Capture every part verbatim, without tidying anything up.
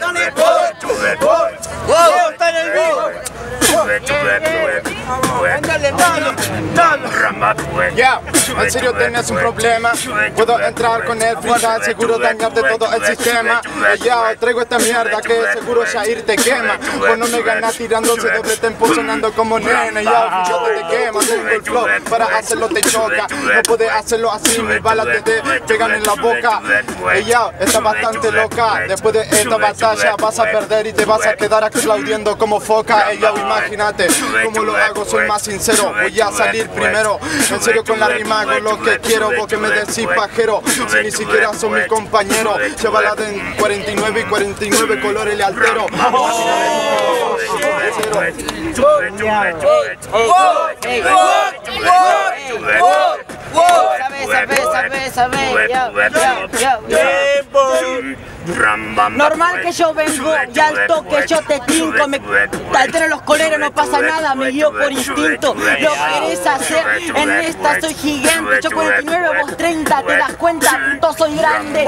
Done it, boy! Do it, boy! Whoa! Está en el vivo. Ándale, dale, dale. Ya, en serio tienes un problema. Puedo entrar con el freestyle, seguro dañarte todo el sistema. Ya, traigo esta mierda que seguro Shair te quema. Pues no me ganas tirándose doble tempo sonando como nene. Ya, yo te quema, tengo el flow, para hacerlo te choca. No puedes hacerlo así, mis balas te pegan en la boca. Ya, está bastante loca. Después de esta batalla vas a perder y te vas a quedar aplaudiendo como foca. Ella, imagínate como lo hago, soy más sincero. Voy a salir primero, en serio con la rima hago lo que quiero. Vos que me decís pajero, si ni siquiera son mi compañero. Llevala en cuarenta y nueve y cuarenta y nueve colores le altero. Normal que yo vengo y al toque yo te tinco. Me altero los coleros, no pasa nada, me guío por instinto. Lo querés hacer, en esta soy gigante. Yo cuarenta y nueve, vos treinta, te das cuenta, punto soy grande.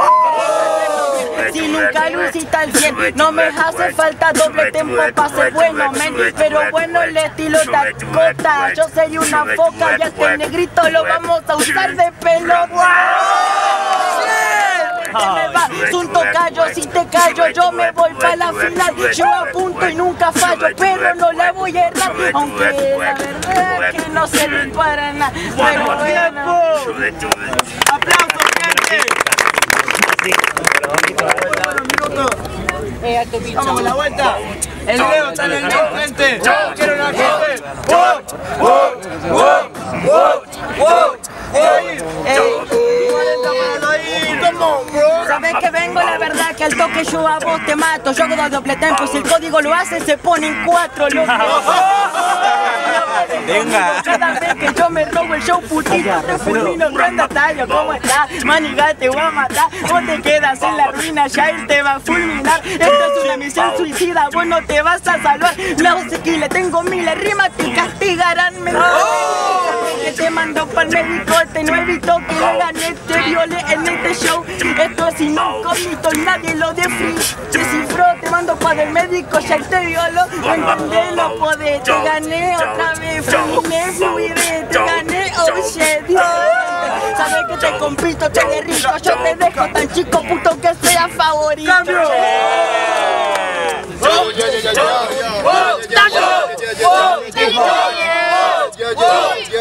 Si nunca luciste al cien, no me hace falta doble tempo pa' ser bueno, men. Pero bueno el estilo tacota, yo soy una foca y a este negrito lo vamos a usar de pelo. Un tocayo, si te callo yo me voy pa' la final. Yo apunto y nunca fallo, pero no la voy a errar. Aunque la verdad es que no se me para nada. ¡Bueno, tiempo! ¡Aplausos, gente! ¡Vamos la vuelta! ¡El Leo está en el Leo, gente! ¡Quiero una gente! ¡Vote! ¡Vote! ¡Vote! ¡Vote! ¡Vote! Sabes que vengo, la verdad que al toque yo a vos te mato. Yo hago doble tempo, si el código lo hace se pone en cuatro, loco. Venga. Cada vez que yo me robo el show, putito, te fulmino en gran detalle. ¿Cómo estás? Maniga, te voy a matar. Vos te quedas en la ruina, Shair te va a fulminar. Esta es una misión suicida, vos no te vas a salvar. Los aquí le tengo miles rimas, te castigarán mejor. Te mando pa'l médico, te no evito que la gané, te viole en este show. Esto es incógnito, nadie lo descifró. Te mando pa' del médico, ya te violo. Entendelo, podés, te gané otra vez. Fluiré, fluiré, te gané, oye Dios. Sabes que te compito, te derrito, yo te dejo tan chico, puto que sea favorito. ¡Cambio!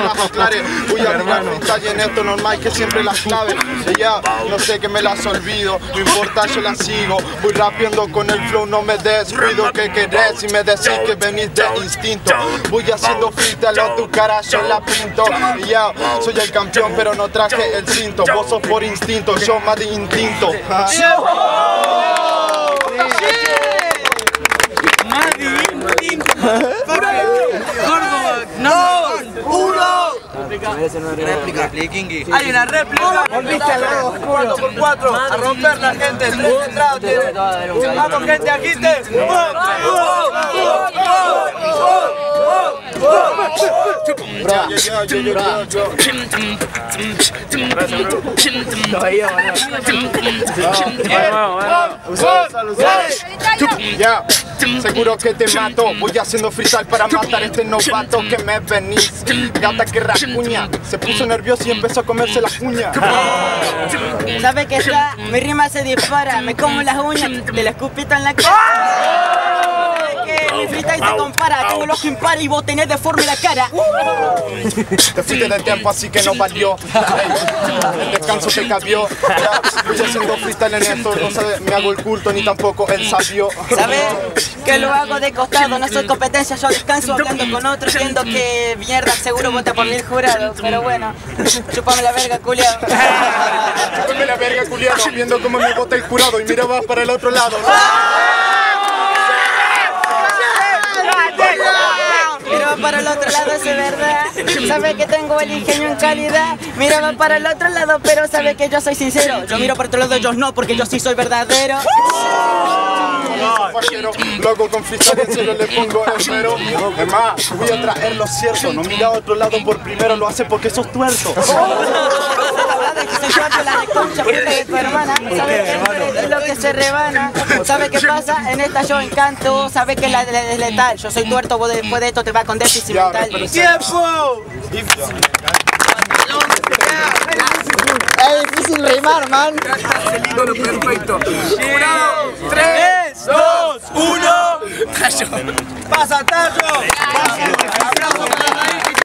las aclare. Voy a arreglar freestyle en esto, normal que siempre las clave. Ella, no sé que me las olvido, no importa, yo las sigo. Voy rapiendo con el flow, no me des ruido. Que querés y me decís que venís de instinto. Voy haciendo freestyle a tu cara, yo la pinto. Ella, soy el campeón pero no traje el cinto. Vos sos por instinto, yo más de instinto. Hay una réplica, cuatro por cuatro, a romper la gente, tres entradas. Vamos gente, aquí te. Seguro que te mato, voy haciendo freestyle para matar a este novato que me venís. Gata que rascuña, se puso nervioso y empezó a comerse las uñas. ¿Sabes qué está? Mi rima se dispara, me como las uñas, te la escupito en la cara. Mi freestyle se compara, tengo los que impara y vos tenés deforme la cara. Te fuiste del tiempo así que no valió. El descanso te cabió. Yo haciendo freestyle en esto, no sabe, me hago el culto ni tampoco el sabio. ¿Sabes? Que lo hago de costado, no soy competencia, yo descanso hablando con otro, viendo que mierda, seguro vota por mil jurado. Pero bueno, chúpame la verga, culiao. Chúpame la verga, culiao, viendo cómo me vota el jurado y mira, vas para el otro lado. miraba para el otro lado, es verdad. Sabe que tengo el ingenio en calidad. Miraba para el otro lado, pero sabe que yo soy sincero. Yo miro para otro lado, ellos no, porque yo sí soy verdadero. Loco, con freestyle en serio le pongo esmero. Es más, voy a traer lo cierto. No mira a otro lado por primero, lo hace porque sos tuerto. Es lo que se rebana. ¿Sabe qué pasa? En esta yo encanto. Sabe que la es letal. Yo soy tuerto, vos después de esto te vas con déficit mental. ¡Tiempo! Es difícil rimar, man. El ídolo perfecto. ¡tres, dos, uno! ¡Tayo! ¡Pasa, Tayo! ¡Aplausos para Tayo!